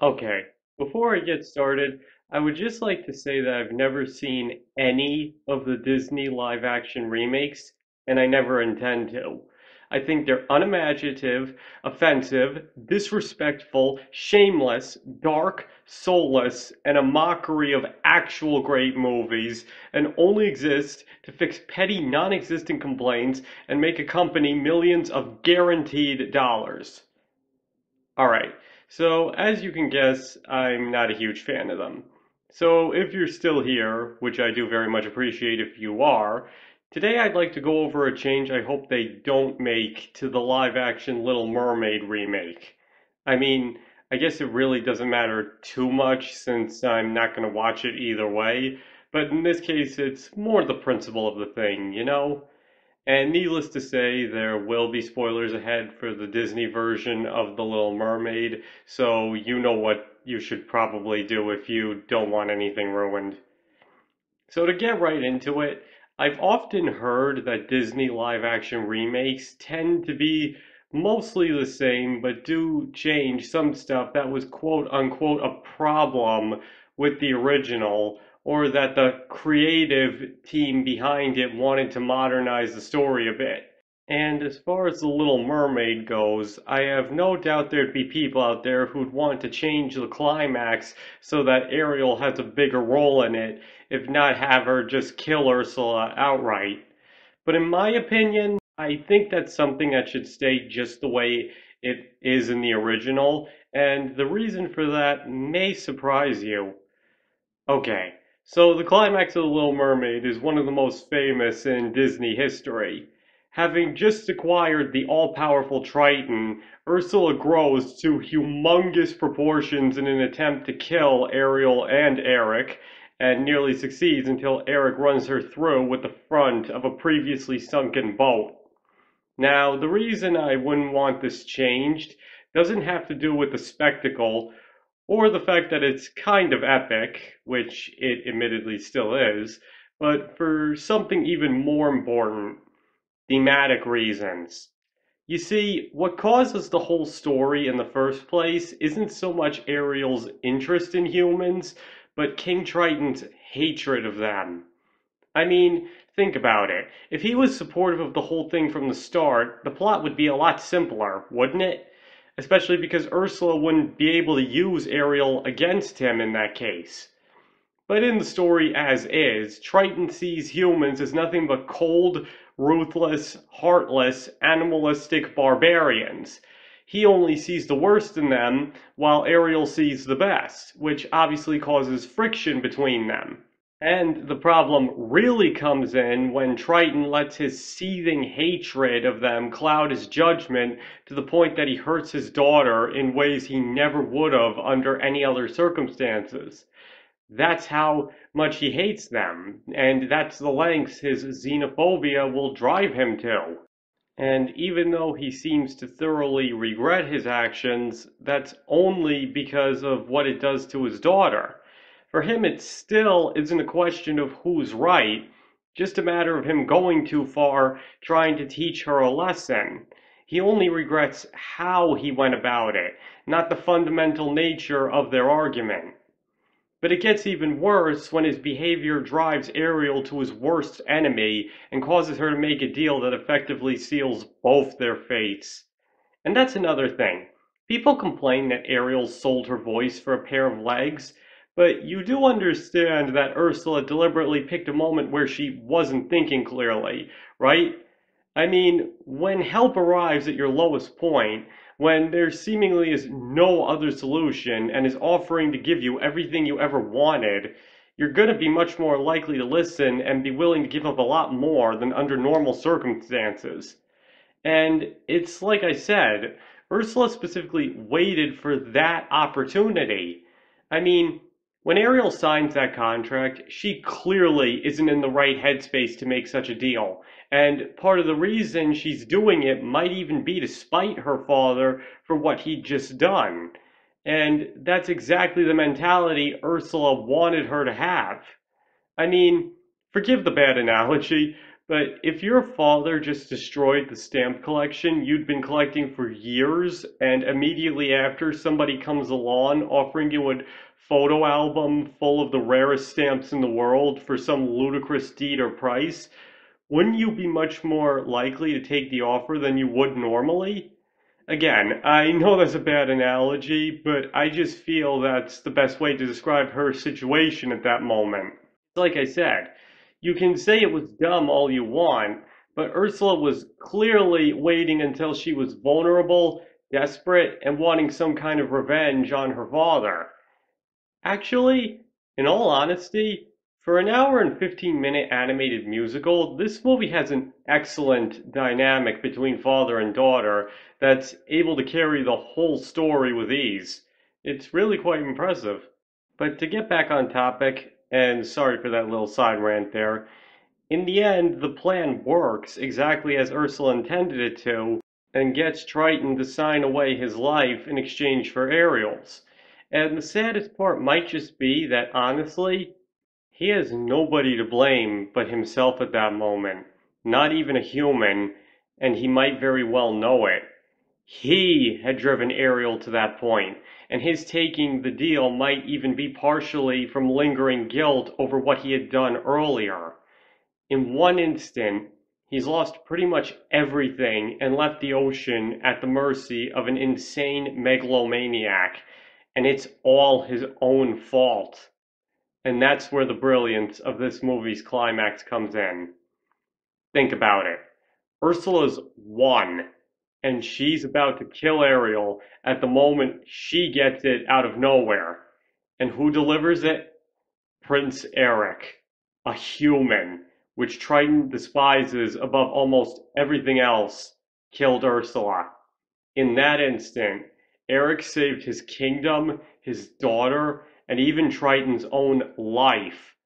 Okay, before I get started, I would just like to say that I've never seen any of the Disney live action remakes, and I never intend to. I think they're unimaginative, offensive, disrespectful, shameless, dark, soulless, and a mockery of actual great movies, and only exist to fix petty, non-existent complaints and make a company millions of guaranteed dollars. All right, so as you can guess, I'm not a huge fan of them. So if you're still here, which I do very much appreciate if you are, today I'd like to go over a change I hope they don't make to the live-action Little Mermaid remake. I mean, I guess it really doesn't matter too much since I'm not going to watch it either way, but in this case it's more the principle of the thing, you know? And needless to say, there will be spoilers ahead for the Disney version of The Little Mermaid, so you know what you should probably do if you don't want anything ruined. So to get right into it, I've often heard that Disney live-action remakes tend to be mostly the same, but do change some stuff that was quote-unquote a problem with the original, or that the creative team behind it wanted to modernize the story a bit. And as far as The Little Mermaid goes, I have no doubt there'd be people out there who'd want to change the climax so that Ariel has a bigger role in it, if not have her just kill Ursula outright. But in my opinion, I think that's something that should stay just the way it is in the original, and the reason for that may surprise you. Okay, so the climax of The Little Mermaid is one of the most famous in Disney history. Having just acquired the all-powerful Triton, Ursula grows to humongous proportions in an attempt to kill Ariel and Eric, and nearly succeeds until Eric runs her through with the front of a previously sunken boat. Now, the reason I wouldn't want this changed doesn't have to do with the spectacle, or the fact that it's kind of epic, which it admittedly still is, but for something even more important. Thematic reasons. You see, what causes the whole story in the first place isn't so much Ariel's interest in humans, but King Triton's hatred of them. I mean, think about it. If he was supportive of the whole thing from the start, the plot would be a lot simpler, wouldn't it? Especially because Ursula wouldn't be able to use Ariel against him in that case. But in the story as is, Triton sees humans as nothing but cold, ruthless, heartless, animalistic barbarians. He only sees the worst in them, while Ariel sees the best, which obviously causes friction between them. And the problem really comes in when Triton lets his seething hatred of them cloud his judgment to the point that he hurts his daughter in ways he never would have under any other circumstances. That's how much he hates them, and that's the lengths his xenophobia will drive him to. And even though he seems to thoroughly regret his actions, that's only because of what it does to his daughter. For him, it still isn't a question of who's right, just a matter of him going too far, trying to teach her a lesson. He only regrets how he went about it, not the fundamental nature of their argument. But it gets even worse when his behavior drives Ariel to his worst enemy and causes her to make a deal that effectively seals both their fates. And that's another thing. People complain that Ariel sold her voice for a pair of legs, but you do understand that Ursula deliberately picked a moment where she wasn't thinking clearly, right? I mean, when help arrives at your lowest point, when there seemingly is no other solution and is offering to give you everything you ever wanted, you're going to be much more likely to listen and be willing to give up a lot more than under normal circumstances. And it's like I said, Ursula specifically waited for that opportunity. I mean, when Ariel signs that contract, she clearly isn't in the right headspace to make such a deal. And part of the reason she's doing it might even be to spite her father for what he'd just done. And that's exactly the mentality Ursula wanted her to have. I mean, forgive the bad analogy, But if your father just destroyed the stamp collection you'd been collecting for years, and immediately after somebody comes along offering you a photo album full of the rarest stamps in the world for some ludicrous deed or price, wouldn't you be much more likely to take the offer than you would normally? Again, I know that's a bad analogy, but I just feel that's the best way to describe her situation at that moment. Like I said, you can say it was dumb all you want, but Ursula was clearly waiting until she was vulnerable, desperate, and wanting some kind of revenge on her father. Actually, in all honesty, for an hour and 15-minute animated musical, this movie has an excellent dynamic between father and daughter that's able to carry the whole story with ease. It's really quite impressive. But to get back on topic, and sorry for that little side rant there. In the end, the plan works exactly as Ursula intended it to, and gets Triton to sign away his life in exchange for Ariel's. And the saddest part might just be that, honestly, he has nobody to blame but himself at that moment. Not even a human, and he might very well know it. He had driven Ariel to that point, and his taking the deal might even be partially from lingering guilt over what he had done earlier. In one instant, he's lost pretty much everything and left the ocean at the mercy of an insane megalomaniac, and it's all his own fault. And that's where the brilliance of this movie's climax comes in. Think about it. Ursula's won. And she's about to kill Ariel at the moment she gets it out of nowhere. And who delivers it? Prince Eric, a human, which Triton despises above almost everything else, killed Ursula. In that instant, Eric saved his kingdom, his daughter, and even Triton's own life.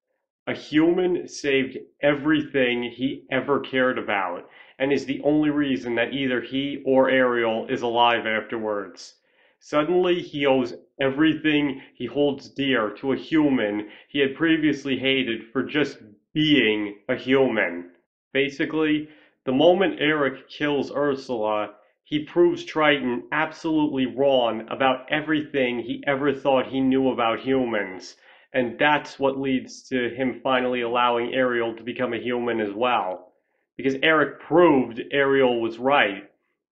A human saved everything he ever cared about, and is the only reason that either he or Ariel is alive afterwards. Suddenly, he owes everything he holds dear to a human he had previously hated for just being a human. Basically, the moment Eric kills Ursula, he proves Triton absolutely wrong about everything he ever thought he knew about humans. And that's what leads to him finally allowing Ariel to become a human as well. Because Eric proved Ariel was right,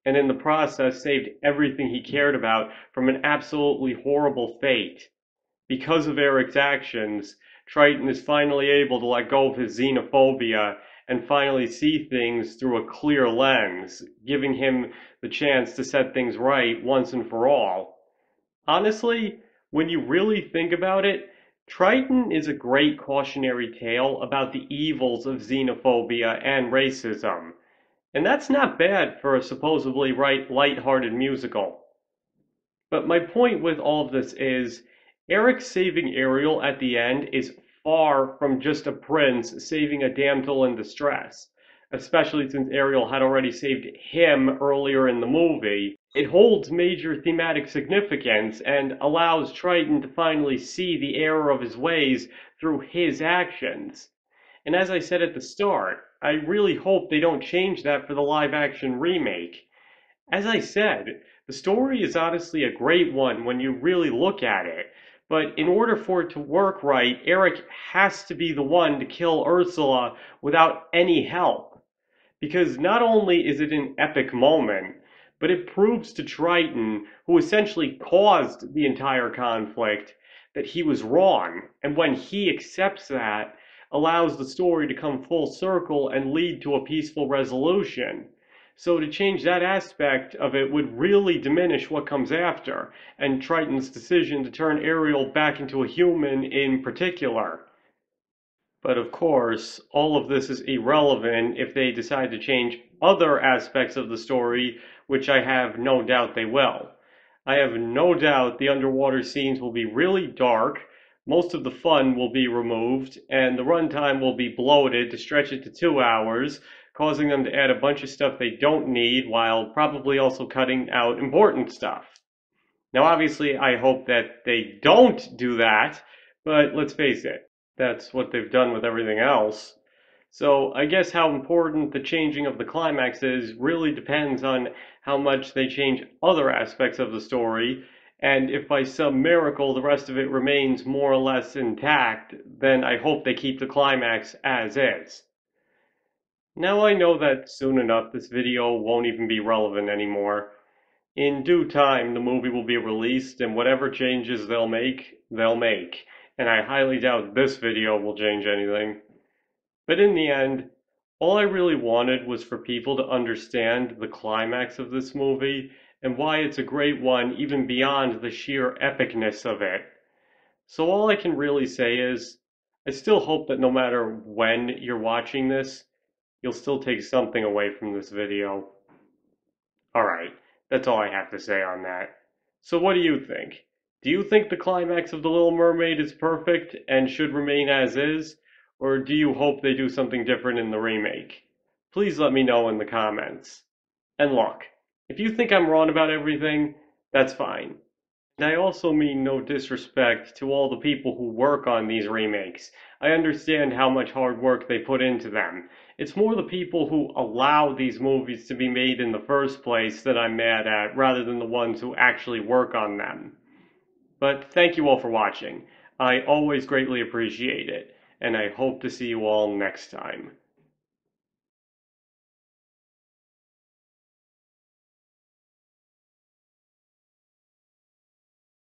and in the process saved everything he cared about from an absolutely horrible fate. Because of Eric's actions, Triton is finally able to let go of his xenophobia and finally see things through a clear lens, giving him the chance to set things right once and for all. Honestly, when you really think about it, Triton is a great cautionary tale about the evils of xenophobia and racism, and that's not bad for a supposedly light-hearted musical. But my point with all of this is, Eric saving Ariel at the end is far from just a prince saving a damsel in distress, especially since Ariel had already saved him earlier in the movie. It holds major thematic significance and allows Triton to finally see the error of his ways through his actions. And as I said at the start, I really hope they don't change that for the live-action remake. As I said, the story is honestly a great one when you really look at it, but in order for it to work right, Eric has to be the one to kill Ursula without any help. Because not only is it an epic moment, but it proves to Triton, who essentially caused the entire conflict, that he was wrong. And when he accepts that, allows the story to come full circle and lead to a peaceful resolution. So to change that aspect of it would really diminish what comes after, and Triton's decision to turn Ariel back into a human in particular. But of course, all of this is irrelevant if they decide to change other aspects of the story, which I have no doubt they will. I have no doubt the underwater scenes will be really dark, most of the fun will be removed, and the runtime will be bloated to stretch it to 2 hours, causing them to add a bunch of stuff they don't need while probably also cutting out important stuff. Now obviously I hope that they don't do that, but let's face it, that's what they've done with everything else. So I guess how important the changing of the climax is really depends on how much they change other aspects of the story, and if by some miracle the rest of it remains more or less intact, then I hope they keep the climax as is. Now I know that soon enough this video won't even be relevant anymore. In due time the movie will be released, and whatever changes they'll make, and I highly doubt this video will change anything. But in the end, all I really wanted was for people to understand the climax of this movie and why it's a great one even beyond the sheer epicness of it. So all I can really say is, I still hope that no matter when you're watching this, you'll still take something away from this video. Alright, that's all I have to say on that. So what do you think? Do you think the climax of The Little Mermaid is perfect and should remain as is? Or do you hope they do something different in the remake? Please let me know in the comments. And look, if you think I'm wrong about everything, that's fine. And I also mean no disrespect to all the people who work on these remakes. I understand how much hard work they put into them. It's more the people who allow these movies to be made in the first place that I'm mad at, rather than the ones who actually work on them. But thank you all for watching. I always greatly appreciate it, and I hope to see you all next time.